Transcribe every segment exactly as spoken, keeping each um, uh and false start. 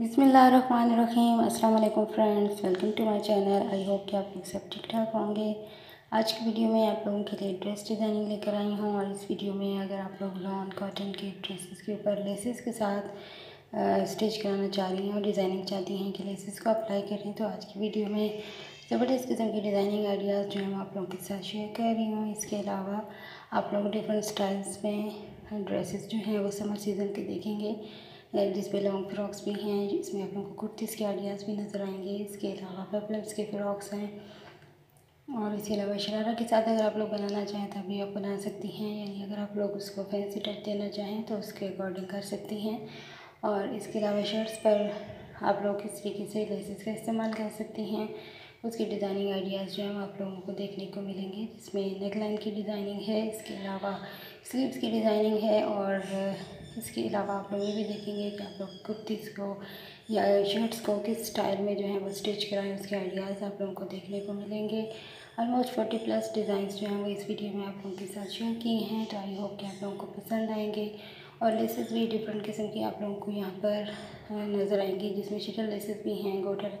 बिस्मिल्लाहिर्रहमानिर्रहीम। अस्सलाम वालेकुम friends, welcome to my channel. I hope कि आप लोग सब ठीक ठाक होंगे। आज की वीडियो में आप लोगों के लिए ड्रेस डिज़ाइनिंग लेकर आई हूँ और इस वीडियो में अगर आप लोग लॉन कॉटन के ड्रेसेस के ऊपर लेसेस के साथ स्टिच कराना चाह रही हैं और डिज़ाइनिंग चाहती हैं कि लेसेस को अप्लाई करें, तो आज की वीडियो में ज़बरदस्त किस्म के डिज़ाइनिंग आइडियाज़ जो हम आप लोगों के साथ शेयर कर रही हूँ। इसके अलावा आप लोग डिफरेंट स्टाइल्स में ड्रेसेस जो हैं वो समर सीज़न के देखेंगे, जिसमें लॉन्ग फ्रॉक्स भी हैं, इसमें आप लोगों को कुर्तीज़ के आइडियाज़ भी नज़र आएंगे। इसके अलावा पेप्लम्स के फ्रॉक्स हैं और इसके अलावा शरारा के साथ अगर आप लोग बनाना चाहें तब भी आप बना सकती हैं, यानी अगर आप लोग उसको फैंसी टच देना चाहें तो उसके अकॉर्डिंग कर सकती हैं। और इसके अलावा शर्ट्स पर आप लोग किस तरीके से लेसेस का इस्तेमाल कर सकती हैं, उसकी डिज़ाइनिंग आइडियाज़ जो है आप लोगों को देखने को मिलेंगे, जिसमें नेकलाइन की डिज़ाइनिंग है, इसके अलावा स्लीव्स की डिज़ाइनिंग है और इसके अलावा आप लोग ये भी देखेंगे कि आप लोग कुर्तीज़ को या शर्ट्स को किस स्टाइल में जो है वो स्टिच कराएं, उसके आइडियाज़ आप लोगों को देखने को मिलेंगे। ऑलमोस्ट फोर्टी प्लस डिज़ाइंस जो हैं वो इस वीडियो में आप लोगों के साथ शेयर किए हैं, तो आई होप कि आप लोगों को पसंद आएंगे। और लेसेस भी डिफरेंट किस्म की आप लोगों को यहाँ पर नज़र आएंगी, जिसमें शटल लेसेस भी हैं, गोटर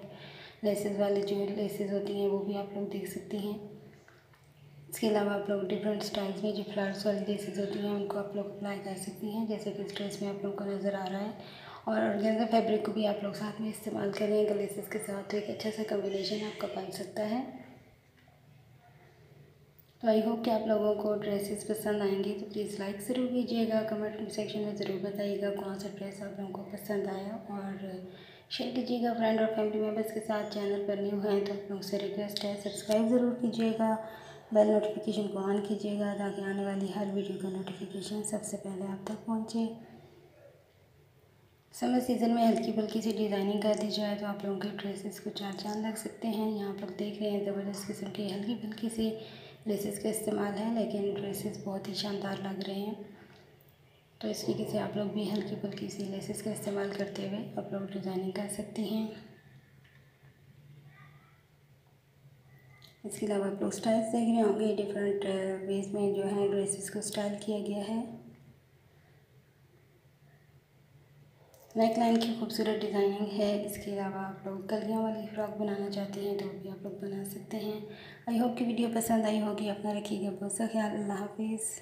लेसेस वाली जो लेसेस होती हैं वो भी आप लोग देख सकती हैं। इसके अलावा आप लोग डिफरेंट स्टाइल्स में जो फ्लावर्स वाली ड्रेसेस होती हैं उनको आप लोग अप्लाई कर सकती हैं, जैसे कि इस ड्रेस में आप लोगों को नज़र आ रहा है। और ऑर्गेन्जा फैब्रिक को भी आप लोग साथ में इस्तेमाल करें लेसेस के साथ, तो एक अच्छा सा कॉम्बिनेशन आपका बन सकता है। तो आई होप कि आप लोगों को ड्रेसेस पसंद आएंगे, तो प्लीज़ लाइक ज़रूर कीजिएगा, कमेंट सेक्शन में ज़रूर बताइएगा कौन सा ड्रेस आप लोगों को पसंद आया, और शेयर कीजिएगा फ्रेंड और फैमिली मेम्बर्स के साथ। चैनल पर न्यू हैं तो आप लोगों से रिक्वेस्ट है सब्सक्राइब ज़रूर कीजिएगा, बेल नोटिफिकेशन को ऑन कीजिएगा ताकि आने वाली हर वीडियो का नोटिफिकेशन सबसे पहले आप तक पहुंचे। समर सीज़न में हल्की फुल्की सी डिज़ाइनिंग कर दी जाए तो आप लोगों के ड्रेसेस को चार चांद लग सकते हैं। यहाँ पर देख रहे हैं ज़बरदस्त किस्म की हल्की फुल्की सी ड्रेसेस का इस्तेमाल है, लेकिन ड्रेसेस बहुत ही शानदार लग रहे हैं। तो इस तरीके से आप लोग भी हल्की फुल्की सी ड्रेसेस का इस्तेमाल करते हुए आप लोग डिज़ाइनिंग कर सकती हैं। इसके अलावा आप लोग स्टाइल्स देख रहे होंगे, डिफरेंट वेज में जो है ड्रेसेस को स्टाइल किया गया है। नेक लाइन की खूबसूरत डिज़ाइनिंग है। इसके अलावा आप लोग कलियाँ वाली फ्रॉक बनाना चाहते हैं तो भी आप लोग बना सकते हैं। आई होप कि वीडियो पसंद आई होगी। अपना रखिएगा बहुत सा ख्याल। अल्लाह हाफिज़।